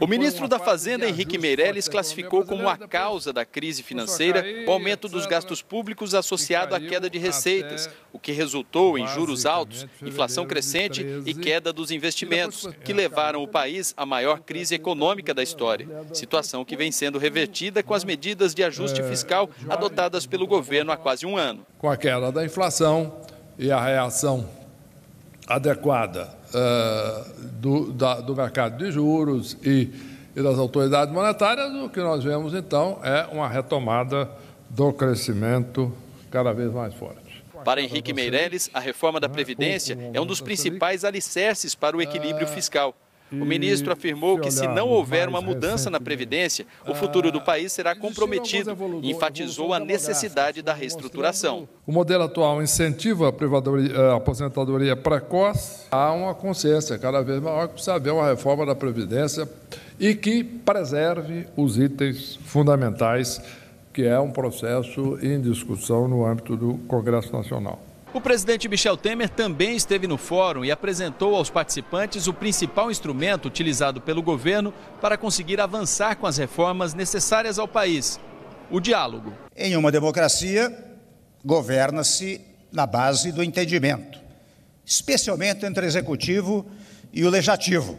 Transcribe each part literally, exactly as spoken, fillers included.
O ministro da Fazenda, Henrique Meirelles, classificou como a causa da crise financeira o aumento dos gastos públicos associado à queda de receitas, o que resultou em juros altos, inflação crescente e queda dos investimentos, que levaram o país à maior crise econômica da história. Situação que vem sendo revertida com as medidas de ajuste fiscal adotadas pelo governo há quase um ano. Com a queda da inflação e a reação adequada uh, do, da, do mercado de juros e, e das autoridades monetárias, o que nós vemos, então, é uma retomada do crescimento cada vez mais forte. Para Henrique Meirelles, a reforma da Previdência é um dos principais alicerces para o equilíbrio fiscal. O ministro afirmou que, se não houver uma mudança na Previdência, o futuro do país será comprometido e enfatizou a necessidade da reestruturação. O modelo atual incentiva a aposentadoria precoce. Há uma consciência cada vez maior que precisa haver uma reforma da Previdência e que preserve os itens fundamentais, que é um processo em discussão no âmbito do Congresso Nacional. O presidente Michel Temer também esteve no fórum e apresentou aos participantes o principal instrumento utilizado pelo governo para conseguir avançar com as reformas necessárias ao país: o diálogo. Em uma democracia, governa-se na base do entendimento, especialmente entre o executivo e o legislativo,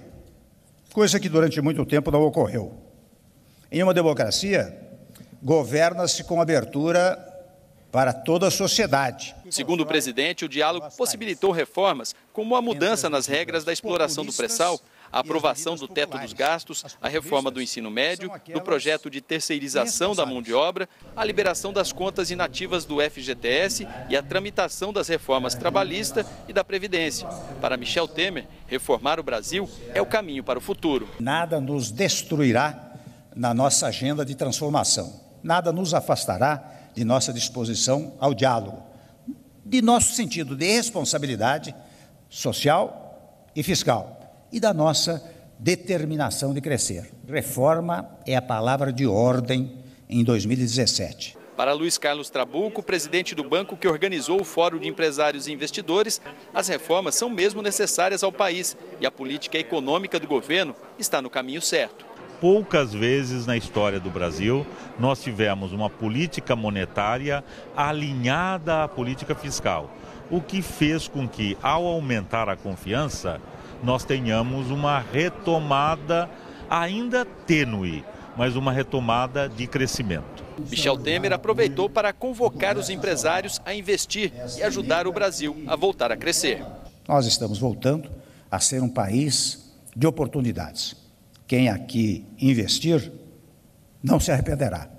coisa que durante muito tempo não ocorreu. Em uma democracia, governa-se com abertura para toda a sociedade. Segundo o presidente, o diálogo possibilitou reformas como a mudança nas regras da exploração do pré-sal, a aprovação do teto dos gastos, a reforma do ensino médio, do projeto de terceirização da mão de obra, a liberação das contas inativas do F G T S e a tramitação das reformas trabalhista e da Previdência. Para Michel Temer, reformar o Brasil é o caminho para o futuro. Nada nos destruirá na nossa agenda de transformação. Nada nos afastará de nossa disposição ao diálogo, de nosso sentido de responsabilidade social e fiscal e da nossa determinação de crescer. Reforma é a palavra de ordem em dois mil e dezessete. Para Luiz Carlos Trabuco, presidente do banco que organizou o Fórum de Empresários e Investidores, as reformas são mesmo necessárias ao país e a política econômica do governo está no caminho certo. Poucas vezes na história do Brasil nós tivemos uma política monetária alinhada à política fiscal, o que fez com que, ao aumentar a confiança, nós tenhamos uma retomada ainda tênue, mas uma retomada de crescimento. Michel Temer aproveitou para convocar os empresários a investir e ajudar o Brasil a voltar a crescer. Nós estamos voltando a ser um país de oportunidades. Quem aqui investir não se arrependerá.